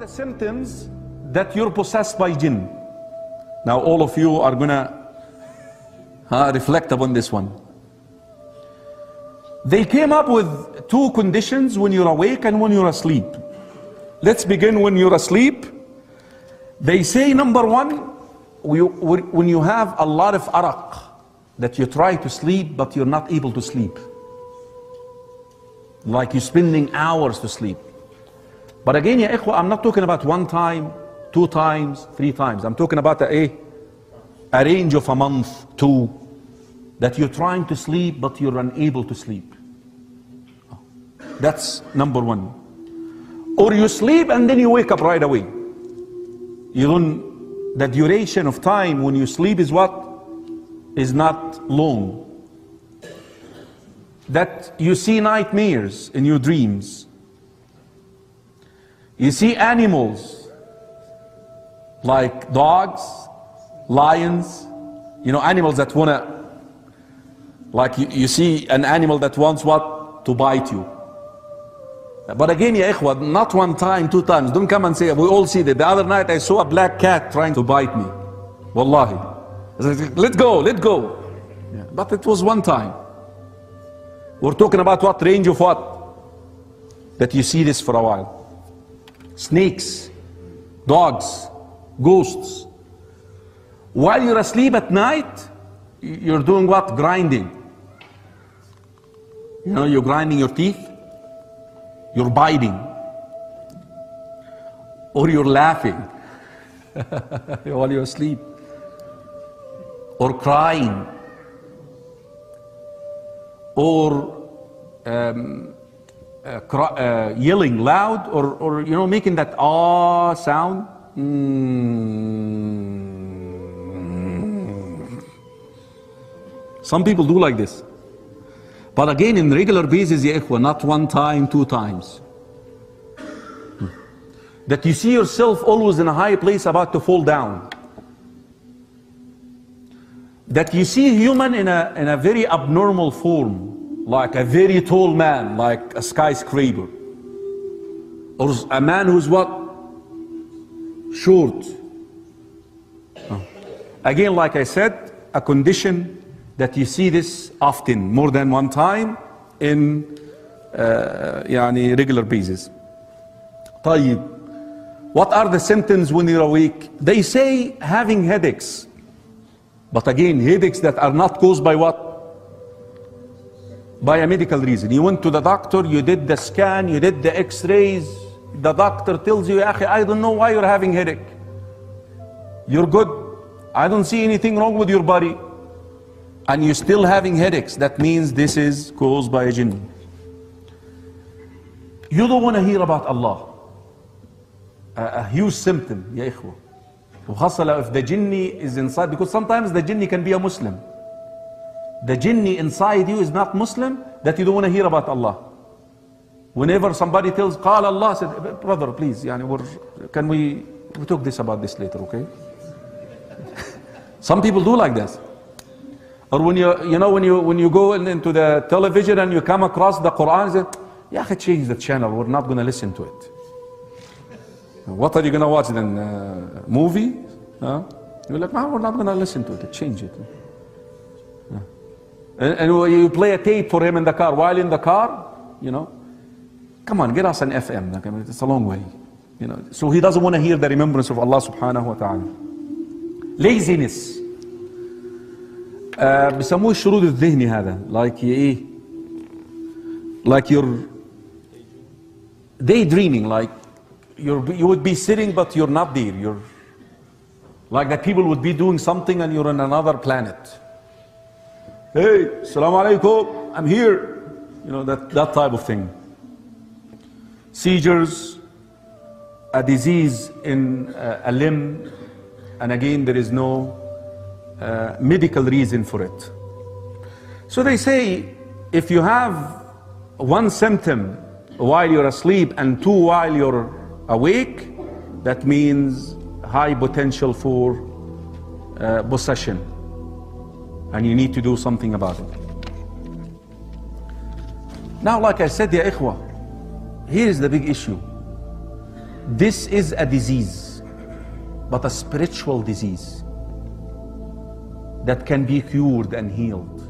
the symptoms that you're possessed by jinn? Now all of you are gonna reflect upon this one. They came up with two conditions: when you're awake and when you're asleep. Let's begin when you're asleep. They say number one, when you have a lot of araq, that you try to sleep but you're not able to sleep, like you're spending hours to sleep. But again, ya ikhwa, I'm not talking about one time, two times, three times. I'm talking about a range of a month, two, that you're trying to sleep but you're unable to sleep. That's number one. Or you sleep and then you wake up right away. You don't, the duration of time when you sleep is what? Is not long. That you see nightmares in your dreams. You see animals like dogs, lions, you know, animals that wanna, like you see an animal that wants what? To bite you. But again, ya ikhwa, not one time, two times. Don't come and say, we all see that. The other night I saw a black cat trying to bite me. Wallahi. I said, let go, let go. Yeah. But it was one time. We're talking about what range of what? That you see this for a while. Snakes, dogs, ghosts. While you're asleep at night, you're doing what? Grinding. You know, you're grinding your teeth, you're biting, or you're laughing while you're asleep, or crying, or yelling loud, or you know, making that ah sound. Some people do like this. But again, in regular basis, ya ikhwa, not one time, two times. That you see yourself always in a high place about to fall down. That you see human in a very abnormal form, like a very tall man, like a skyscraper, or a man who's what? Short. Oh. Again, like I said, a condition that you see this often, more than one time, in yani regular basis. طيب. What are the symptoms when you're awake? They say having headaches. But again, headaches that are not caused by what? By a medical reason. You went to the doctor, you did the scan, you did the x-rays. The doctor tells you, ya akhi, I don't know why you're having headache. You're good. I don't see anything wrong with your body. And you're still having headaches. That means this is caused by a jinn. You don't want to hear about Allah. A huge symptom, ya ikhwa. If the jinni is inside, because sometimes the jinni can be a Muslim. The jinni inside you is not Muslim, that you don't want to hear about Allah. Whenever somebody tells, Qala Allah, said, brother, please, yani, we talk about this later, okay? Some people do like this. Or when you go into the television and you come across the Quran, you say, ya akhi, change the channel, we're not going to listen to it. What are you going to watch then? Movie? You're like, man, we're not going to listen to it. Change it. And you play a tape for him in the car. While in the car, you know, come on, get us an FM. It's a long way. You know, so he doesn't want to hear the remembrance of Allah subhanahu wa ta'ala. Laziness. بسموه الشرود الذهني هذا. Like you're daydreaming, like you would be sitting but you're not there. You're like that people would be doing something and you're on another planet. Hey, assalamu Alaikum, I'm here. You know, that type of thing. Seizures, a disease in a limb, and again there is no medical reason for it. So they say if you have one symptom while you're asleep and two while you're awake, that means high potential for possession, and you need to do something about it. Now, like I said, ya ikhwa, here is the big issue. This is a disease, but a spiritual disease that can be cured and healed.